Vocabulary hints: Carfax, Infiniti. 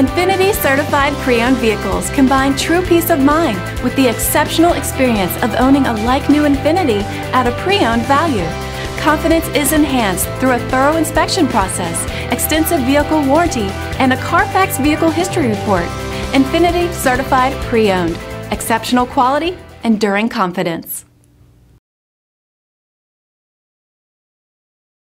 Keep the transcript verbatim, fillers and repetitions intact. Infiniti certified pre-owned vehicles combine true peace of mind with the exceptional experience of owning a like-new Infiniti at a pre-owned value. Confidence is enhanced through a thorough inspection process, extensive vehicle warranty, and a Carfax vehicle history report. Infiniti certified pre-owned. Exceptional quality, enduring confidence.